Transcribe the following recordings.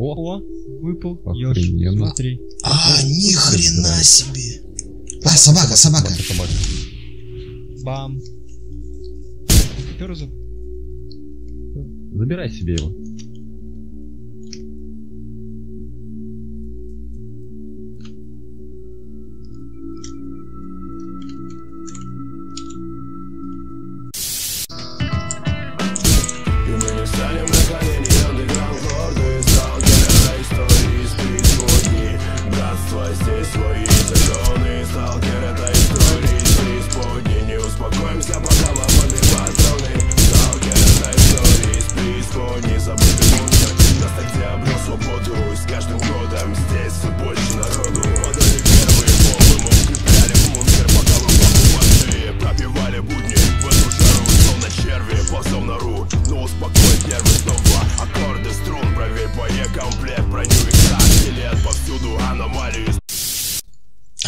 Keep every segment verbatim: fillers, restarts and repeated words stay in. О, выпал. Охрененно. Смотри. А, ни хрена себе. А, собака, собака. Бам. Забирай себе его.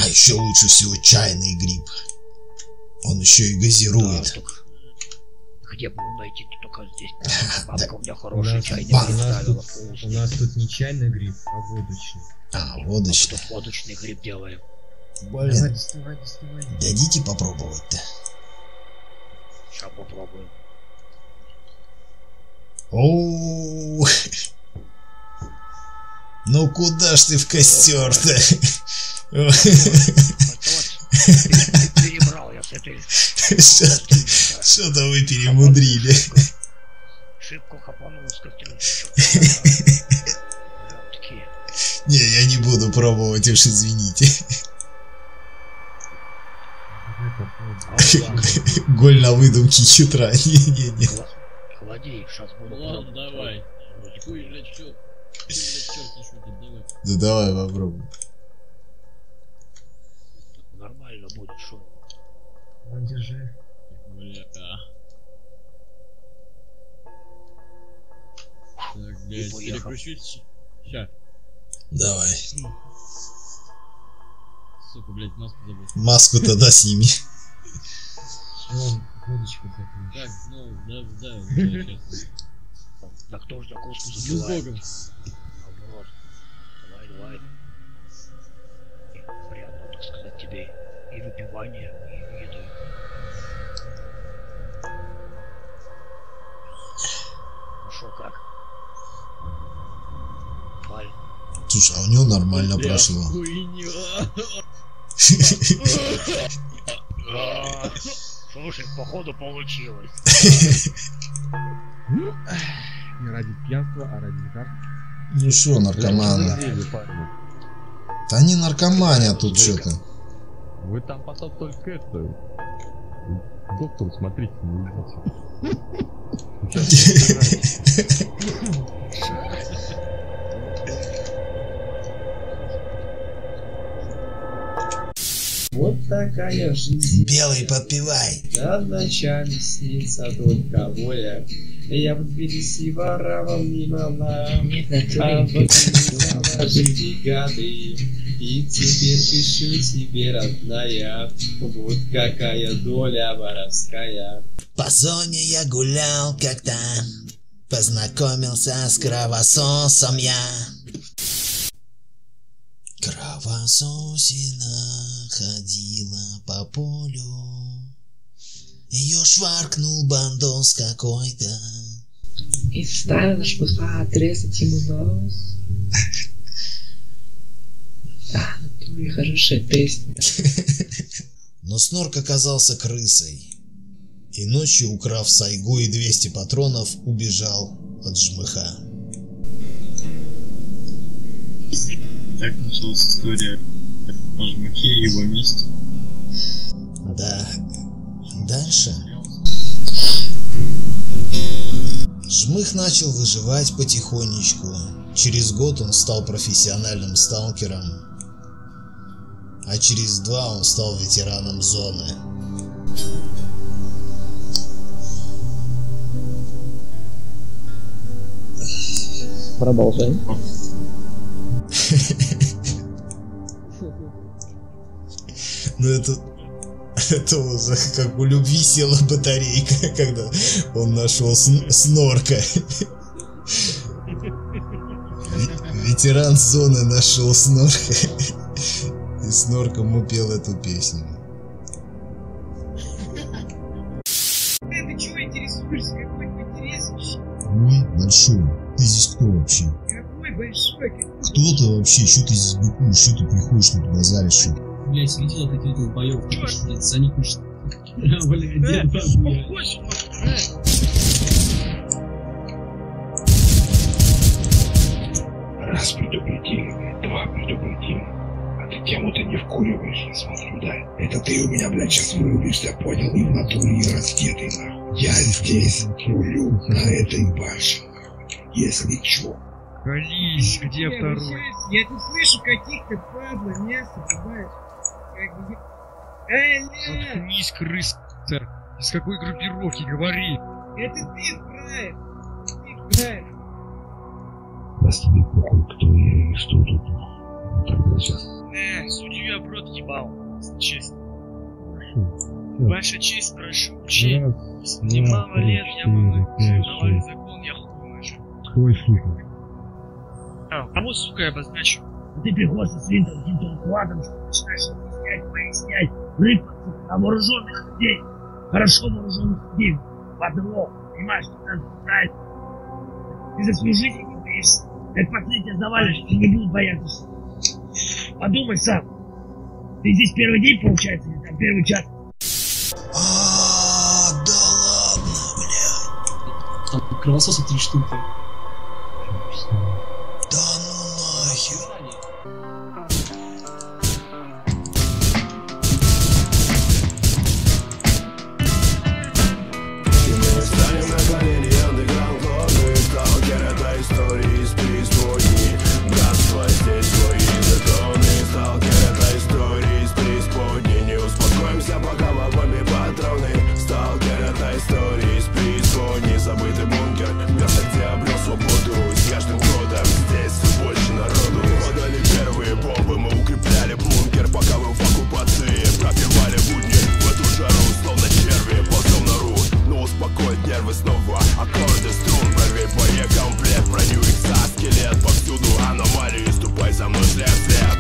А еще лучше всего чайный гриб. Он еще и газирует. Да, так... Где бы его найти, то только здесь. Бабка да. У меня хороший чайник. У нас, тут, у нас тут не чайный гриб, а водочный. А, водочный. А водочный гриб делаем. Блин, давай, доставай, доставай. Дадите попробовать-то. Сейчас попробуем. О-о-о-о. Ну куда ж ты в костер-то? Перебрал я с этой. Что-то вы перемудрили. Шибко хапануло с костера. Не, я не буду пробовать уж, извините. Голь на выдумки хитра. Не-не-не. Клади, сейчас буду. Ладно, давай. Хуй, блядь, чё? Да давай попробуем. Нормально будет, шо? Ну, держи. Бля, да. Так, блядь, переключить. Ща. Давай. Сука, блядь, маску забыл. Маску-то да, сними. Так, ну, да, да, сейчас. Да кто ж закуску забивает? Ну, наоборот. Давай, давай. Приятно, так сказать, тебе и выпивание, и еды. Ну шо, как? Валь. Слушай, а у него нормально бля, прошло. Слушай, походу получилось. Не ради пьянства, а ради карты. Ну шо, наркоманы? Да не наркомания тут что-то. Вы там потом только это. Доктор, смотрите, не видите. Вот такая жизнь. Белый, подпевай. Да ночами снится только воля. Я бы переси воровал немало, а вот ты жить гады. И теперь пишу тебе, родная, вот какая доля воровская. По зоне я гулял как-то, познакомился с кровососом я. Кровососина ходила по полю. Ее шваркнул бандос какой-то. И встала на шпуса отрезать ему нос. Да, твоя хорошая песня. Но Снорк оказался крысой. И ночью, украв сайгу и двести патронов, убежал от жмыха. Так началась история о жмыхе и его месте. Да... Дальше жмых начал выживать потихонечку. Через год он стал профессиональным сталкером, а через два он стал ветераном зоны. Продолжаем. Ну это... Это уже как у любви села батарейка, когда он нашел Снорка. Ветеран зоны нашел Снорка. И Снорка ему пел эту песню. Ты, ты чего интересуешься? Какой ты интересуешься? Ой, большой. Ты здесь кто вообще? Какой большой? Кто ты вообще? Что ты здесь быкуешь? Что ты приходишь, тут базаришь? Блять, видел вот этих долбоёв? Блять, за них уж... Блять, дед, блядь. Раз предупредил, два предупредил, а ты тему-то не вкуриваешь, я смотрю, да? Это ты у меня, блядь, сейчас вырубишься, понял? И в натуре, и раздетый, нахуй. Я здесь рулю на этой башне, нахуй, если чё. Колись, где я второй? Сейчас, я тут слышу каких-то падла, мясо, понимаешь? Как бы... Эля! Заткнись, крыса-то! Из какой группировки, говори! Это ты, брат! Ты, брат! Даст тебе похуй, кто я и что тут. Тогда сейчас. Э, судью я в рот ебал, честно. Ваша честь, прошу, учить. Не мало лет я могу. Новый закон, я хуй начал. Твой сука. А, кого, сука, я обозначу? Ты приходишь с винтом, каким-то укладом, что начинаешь объяснять, пояснять, рыпаться на вооруженных людей. Хорошо вооруженных людей. Подлог, понимаешь, что надо брать. Ты за свою жизнь не боишься. Как пацаны тебя завалишь, ты не будут бояться. Подумай сам. Ты здесь первый день, получается, или там первый час? Ааа, да ладно, блядь. Там кровососы три штуки. Да ну нахер. И мы встанем на колени, андеграунд лорды, сталкер, это история из преисподней. Братство здесь свои бетоны, сталкер, это история из преисподней. Не успокоимся, пока мы бомби патроны, сталкер, это история из преисподней. Забытый бункер, место, где обрел свободу, с каждым годом здесь больше народу. Мы дали первые бомбы, мы укрепляли бункер, пока вы в оккупации пропивали будни. В эту жару, словно черви, ползем на руль. Но успокоить нервы снова аккорды струн. Прорви боекомплект, броню икса, скелет. Повсюду аномалии, ступай за мной след след.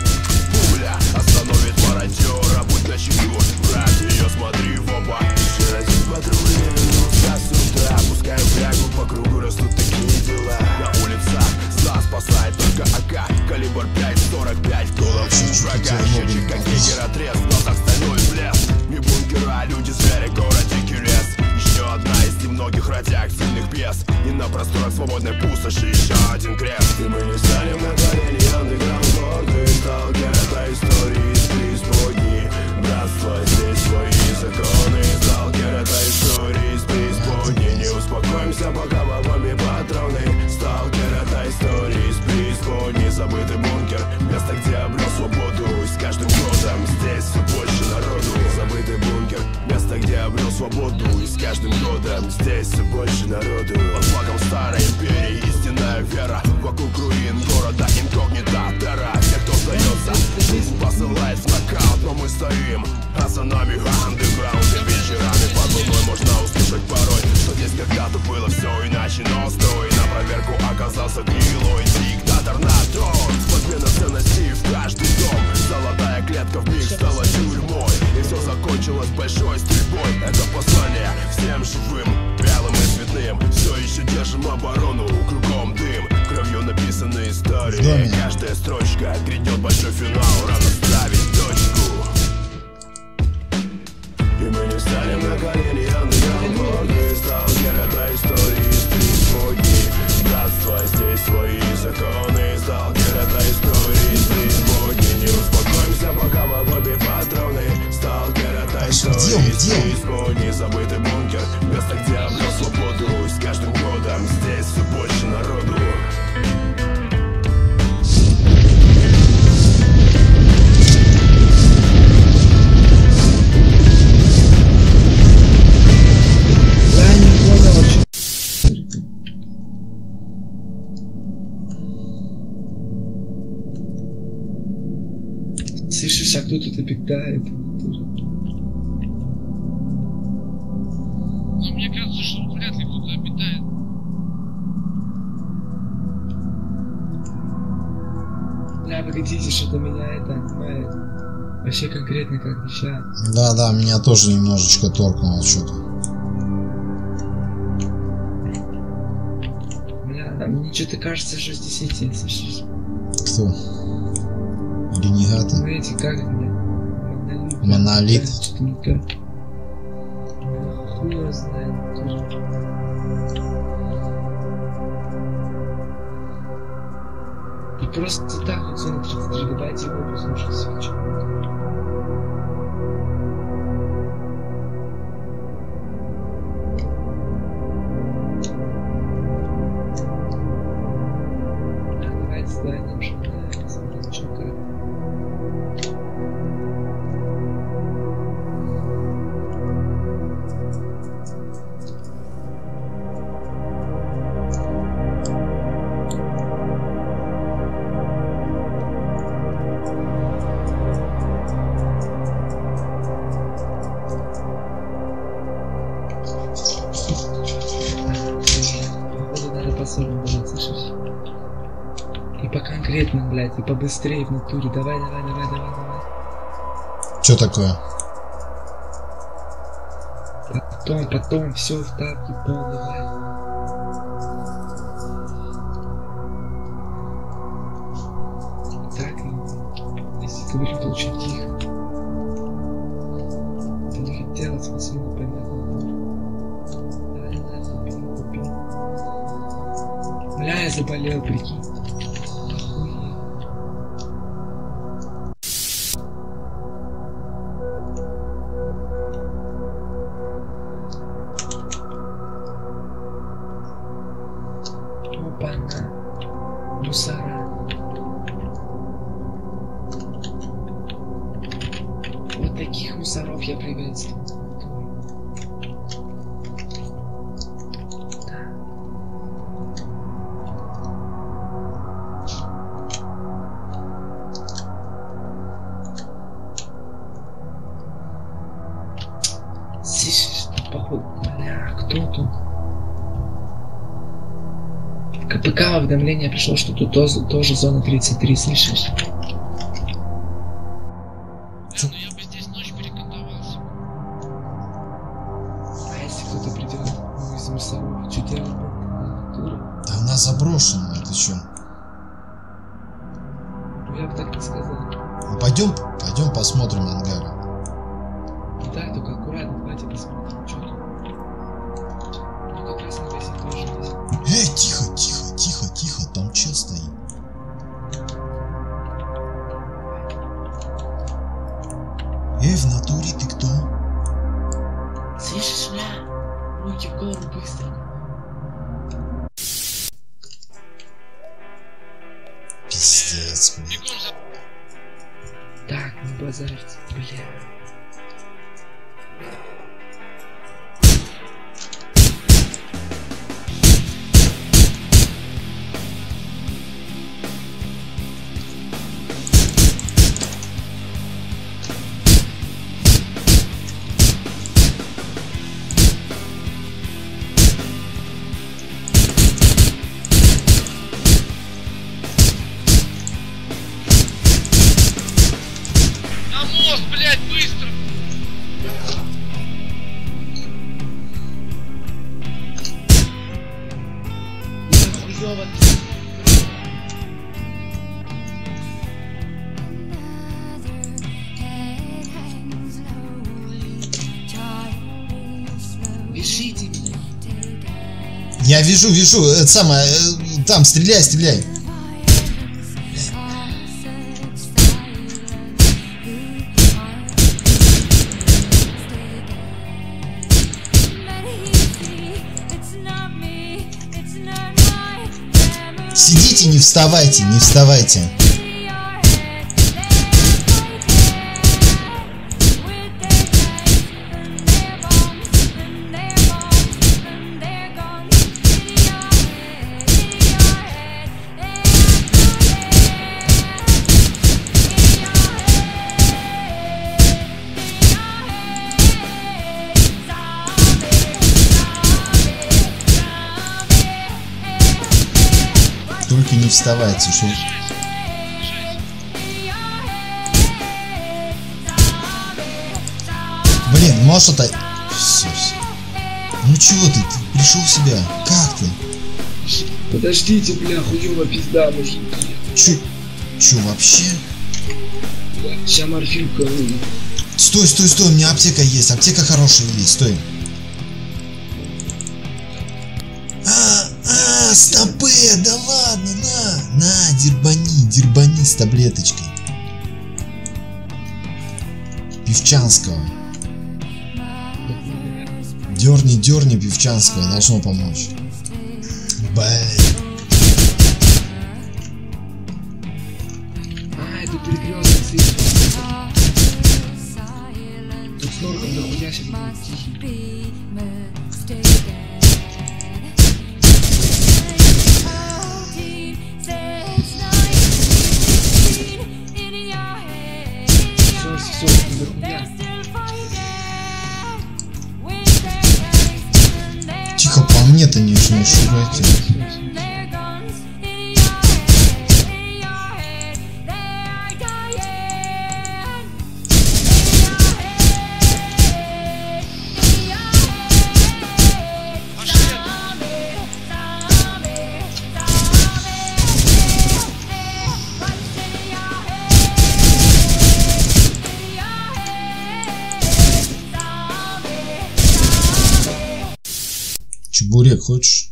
Пуля остановит мародера, будь начеку. Брат, ее смотри в оба. Еще разит патрули, минута сюда. Пускаем флягу по кругу, растут такие дела. На улицах нас спасает только АК, калибр пять сорок пять, голов врага. Счетчик как гигер отрез, но так стальной блеск. Не бункера, люди, звери, город, дикий лес. Еще одна из немногих радиак сильных пьес. И на просторах свободной пустоши еще один крест. И мы не встанем на колени, андеграунд лорды, сталкер, это история из преисподней. Братство здесь свои законы, сталкер, это история из преисподней. Не успокоимся, пока бомбами патроны, сталкер, это история из преисподней. Забытый бункер, место, где обрел свободу, и с каждым годом здесь все больше народу. Забытый бункер, место, где обрел свободу, и с каждым годом здесь все больше народу. Под флагом старой империи истинная вера, вокруг руин города инкогнита терра. Те, кто сдается, жизнь посылает в нокаут, но мы стоим, а за нами андеграунд. И вечерами под луной можно услышать порой, что здесь когда-то было все иначе, но строй на проверку оказался гнилой диктатор на трон. Подмена ценностей в каждый дом, золотая клетка вмиг стала тюрьмой, и все закончилось большой стрельбой. Это послание всем живым, белым и цветным. Все еще держим оборону, кругом дым, кровью написаны истории. Каждая строчка грядет большой финал, рано ставить точку. И мы не встанем на колени, андеграунд лорды, сталкер, это история из преисподней. Братство здесь свои законы, сталкер, это история из преисподней. Не успокоимся, пока мы бомби патроны, сталкер, это история из преисподней. Забытый бункер, место, где обрел свободу, и с каждым годом здесь все больше народу. Слышишься, кто тут обитает? Ну, мне кажется, что он вряд ли кто-то обитает. меня, погодите, что-то меня это отнимает. Вообще конкретно как сейчас. Да, да, меня тоже немножечко торкнуло что-то. Да, мне что-то кажется, что здесь эти, слышишь? Кто? Ренегаты? Знаете, как это? Монолит. Монолит. Что-то не так. Хуй его знает тоже. И просто так вот смотрится, дожидайте его, послушайте свечу. Да, давайте станем, что нравится, что блять, и побыстрее в натуре. Давай, давай, давай, давай, давай. Что такое? Потом, потом, все в тапке, пол, давай. Так, если ты будешь очень тихо. Ты не хотела, спасибо, понятно. Давай, давай, купи, купи. Бля, я заболел, прикинь. КПК уведомление пришло, что тут тоже, тоже зона тридцать три, слышишь? Да, но я бы здесь ночь перекантовался. А если кто-то придет из Мусарова, что делать? Да она заброшена, это что? Я бы так не сказал. Ну пойдем, пойдем посмотрим ангары. Да, только аккуратно, давайте посмотрим, что тут. Ну как раз на весе тоже есть. Эй, тихо, тихо! Тихо, там че стоит? Эй, в натуре ты кто? Слышишь, бля? Руки в голову быстро. Пиздец, бля. Так, не базарьте, бля. Я вижу, вижу, это самое, там, стреляй, стреляй. Сидите, не вставайте, не вставайте. Только не вставайте, что... Блин, можешь отойти? Все, все. Ну чего ты? Ты пришел в себя? Как ты? Подождите, бля, хуёва пизда, мужики. Чё? Чё вообще? Сейчас морфинка. Стой, стой, стой, у меня аптека есть. Аптека хорошая есть, стой. А, а, стопы, да ладно, на. На, дербани, дербани с таблеточкой. Певчанского. Дерни, дерни Певчанского, должно помочь. Блин. А, это перекресток света. Тут снова когда хуя себе тихий. Все, все, все, хуя. Тихо, по мне-то не шугайте. Чебурек хочешь?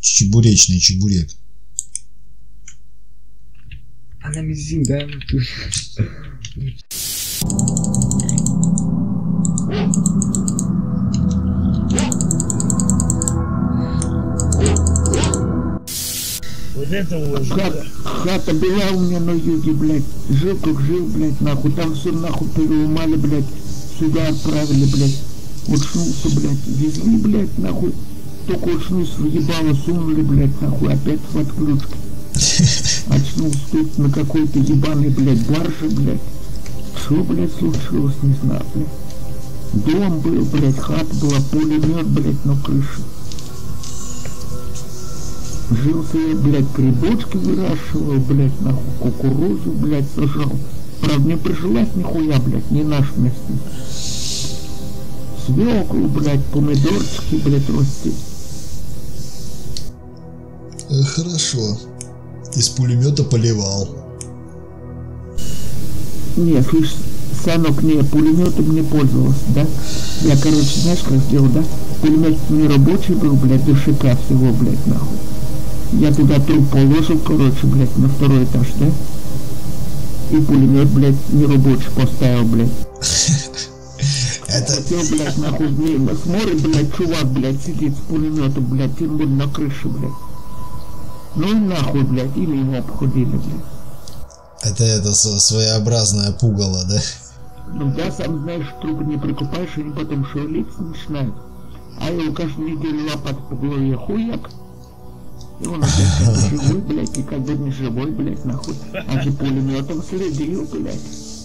Чебуречный чебурек. Она мизин, да? Вот это вот хата, хата была у меня на юге, блядь. Жил как жил, блядь, нахуй. Там все нахуй переломали, блядь. Сюда отправили, блядь. Очнулся, блядь, везли, блядь, нахуй. Только очнулся, въебало, сунули, блядь, нахуй, опять в отключке. Очнулся тут на какой-то ебаной, блядь, барже, блядь. Что, блядь, случилось, не знаю, блядь. Дом был, блядь, хата была, пулемет, блядь, на крыше. Жился я, блядь, грибочки выращивал, блядь, нахуй, кукурузу, блядь, сажал. Правда, не прижилась нихуя, блядь, не наш местный. Свеклу, блядь, помидорчики, блядь, рости. Хорошо. Из пулемета поливал. Не, слышь, Санок, не, пулеметом не пользовался, да? Я, короче, знаешь, как сделал, да? Пулемет не рабочий был, блядь, душика всего, блядь, нахуй. Я туда труп положил, короче, блядь, на второй этаж, да? И пулемет, блядь, не рабочий поставил, блядь. Это... Хотел, блядь, нахуй, блядь, смотри, блядь, чувак, блядь, сидит с пулеметом, блядь, тем более на крыше, блядь. Ну и нахуй, блядь, или его обходили, блядь. Это это своеобразное пугало, да? Ну да, сам знаешь, трубы не прикупаешь, они потом шевелиться начинают. А его каждую неделю лопат по голове хуяк. И он опять живой, блядь, и как бы не живой, блядь, нахуй. А же пулеметом следил, блядь.